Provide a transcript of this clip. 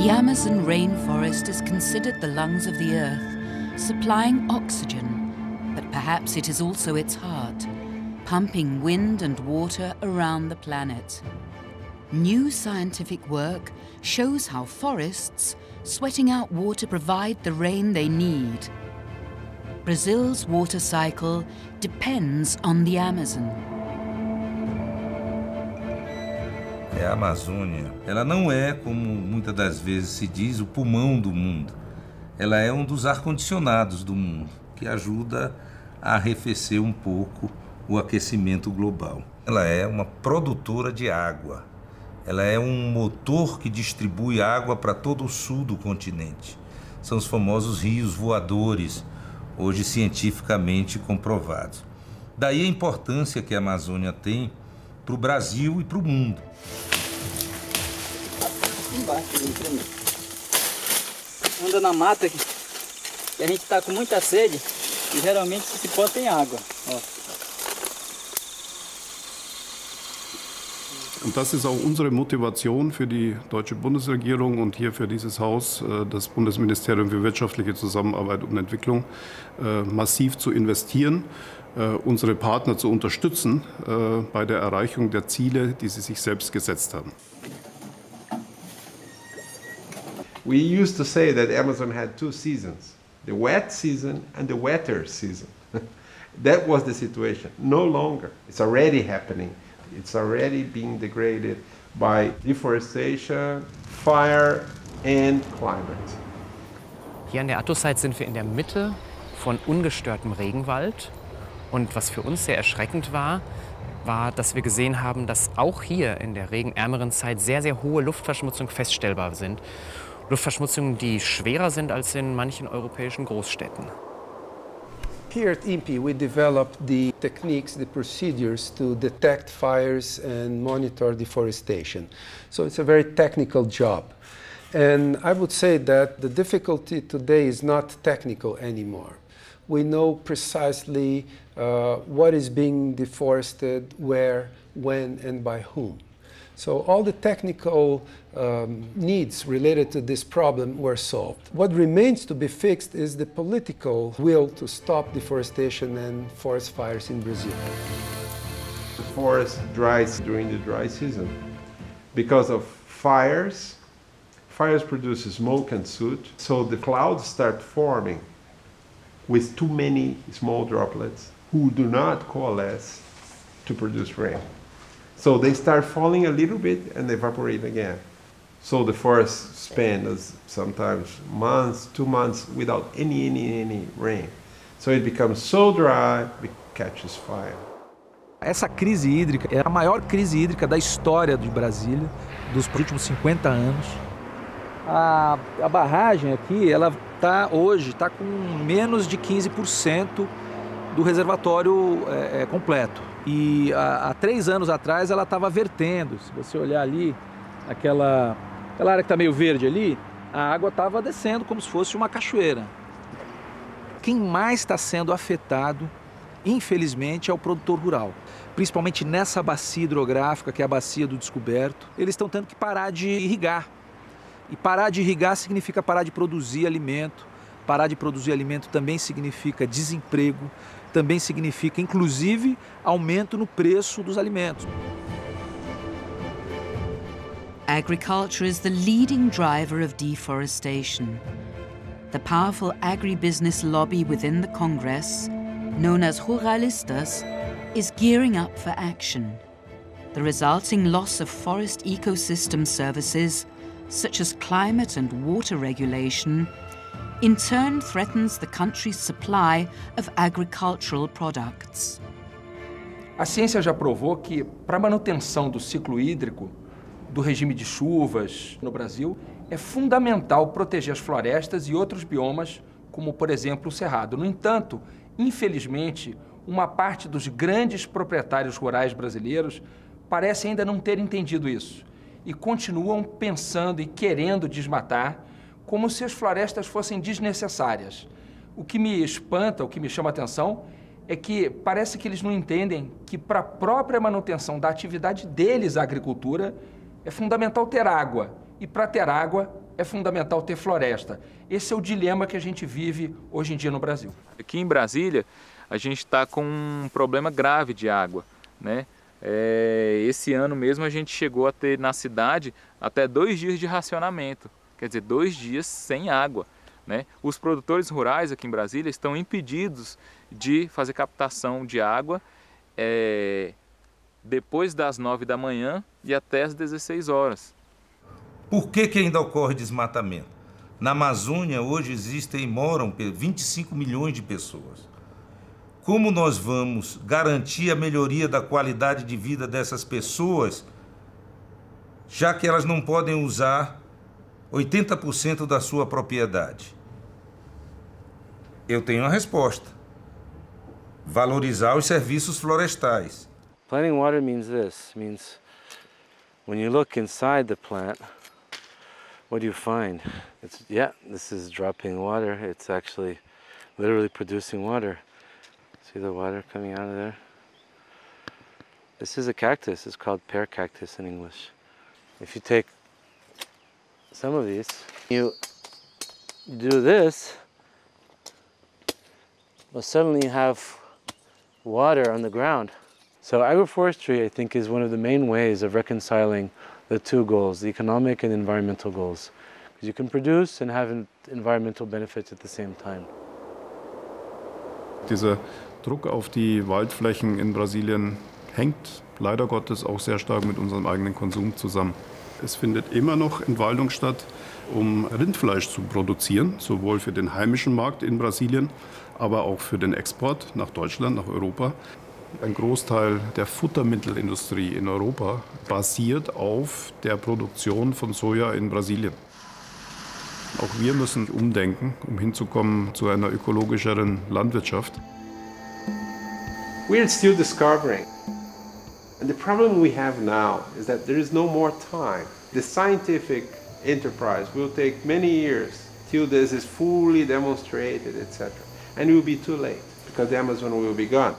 The Amazon rainforest is considered the lungs of the earth, supplying oxygen, but perhaps it is also its heart, pumping wind and water around the planet. New scientific work shows how forests, sweating out water, provide the rain they need. Brazil's water cycle depends on the Amazon. A Amazônia, ela não é, como muitas das vezes se diz, o pulmão do mundo. Ela é um dos ar-condicionados do mundo, que ajuda a arrefecer um pouco o aquecimento global. Ela é uma produtora de água. Ela é um motor que distribui água para todo o sul do continente. São os famosos rios voadores, hoje cientificamente comprovados. Daí a importância que a Amazônia tem para o Brasil e para o mundo. Anda na mata aqui, e a gente está com muita sede e geralmente esse pó tem água. Ó. Und das ist auch unsere Motivation für die deutsche Bundesregierung und hier für dieses Haus, das Bundesministerium für wirtschaftliche Zusammenarbeit und Entwicklung, massiv zu investieren, unsere Partner zu unterstützen bei der Erreichung der Ziele, die sie sich selbst gesetzt haben. We used to say that Amazon had two seasons, the wet season and the wetter season. That was the situation. No longer. It's already happening. It's already being degraded by deforestation, fire and climate. Hier an der Atto-Seite sind wir in der Mitte von ungestörtem Regenwald. Und was für uns sehr erschreckend war, war, dass wir gesehen haben, dass auch hier in der regenärmeren Zeit sehr, sehr hohe Luftverschmutzungen feststellbar sind. Luftverschmutzungen, die schwerer sind als in manchen europäischen Großstädten. Here at IMPE, we developed the techniques, the procedures to detect fires and monitor deforestation. So it's a very technical job. And I would say that the difficulty today is not technical anymore. We know precisely what is being deforested, where, when, and by whom. So all the technical needs related to this problem were solved. What remains to be fixed is the political will to stop deforestation and forest fires in Brazil. The forest dries during the dry season because of fires. Fires produce smoke and soot, so the clouds start forming with too many small droplets who do not coalesce to produce rain. So they start falling a little bit and they evaporate again. So the forest spends sometimes months, 2 months without any rain. So it becomes so dry, it catches fire. Essa crise hídrica é a maior crise hídrica da história de Brasília, dos últimos 50 anos. A barragem aqui, ela hoje está com menos de 15% do reservatório completo. E há 3 anos atrás ela estava vertendo. Se você olhar ali, aquela área que está meio verde ali, a água estava descendo como se fosse uma cachoeira. Quem mais está sendo afetado, infelizmente, é o produtor rural. Principalmente nessa bacia hidrográfica, que é a bacia do Descoberto, eles estão tendo que parar de irrigar. E parar de irrigar significa parar de produzir alimento. Parar de produzir alimento também significa desemprego, também significa, inclusive, aumento no preço dos alimentos. Agriculture is the leading driver of deforestation. The powerful agribusiness lobby within the Congress, known as Ruralistas, is gearing up for action. The resulting loss of forest ecosystem services, such as climate and water regulation, in turn threatens the country's supply of agricultural products. A ciência já provou que para a manutenção do ciclo hídrico, do regime de chuvas no Brasil, é fundamental proteger as florestas e outros biomas, como por exemplo o cerrado. No entanto, infelizmente, uma parte dos grandes proprietários rurais brasileiros parece ainda não ter entendido isso e continuam pensando e querendo desmatar como se as florestas fossem desnecessárias. O que me espanta, o que me chama a atenção, é que parece que eles não entendem que para a própria manutenção da atividade deles, a agricultura, é fundamental ter água. E para ter água, é fundamental ter floresta. Esse é o dilema que a gente vive hoje em dia no Brasil. Aqui em Brasília, a gente está com um problema grave de água, né? Esse ano mesmo a gente chegou a ter na cidade até 2 dias de racionamento, quer dizer, 2 dias sem água, né? Os produtores rurais aqui em Brasília estão impedidos de fazer captação de água depois das 9 da manhã e até as 16 horas. Por que que ainda ocorre desmatamento? Na Amazônia hoje existem e moram 25 milhões de pessoas. Como nós vamos garantir a melhoria da qualidade de vida dessas pessoas, já que elas não podem usar 80% da sua propriedade? Eu tenho a resposta. Valorizar os serviços florestais. Planting water means this, means when you look inside the plant, what do you find? It's, yeah, this is dropping water, it's actually literally producing water. See the water coming out of there? This is a cactus, it's called pear cactus in English. If you take some of these, you do this, well, suddenly you have water on the ground. So agroforestry, I think, is one of the main ways of reconciling the two goals, the economic and environmental goals. Because you can produce and have environmental benefits at the same time. Dieser Druck auf die Waldflächen in Brasilien hängt leider Gottes auch sehr stark mit unserem eigenen Konsum zusammen. Es findet immer noch Entwaldung statt, um Rindfleisch zu produzieren, sowohl für den heimischen Markt in Brasilien, aber auch für den Export nach Deutschland, nach Europa. Ein Großteil der Futtermittelindustrie in Europa basiert auf der Produktion von Soja in Brasilien. Auch wir müssen umdenken, hinzukommen zu einer ökologischeren Landwirtschaft. We're still discovering. And the problem we have now is that there is no more time. The scientific enterprise will take many years till this is fully demonstrated, etc. And it will be too late because the Amazon will be gone.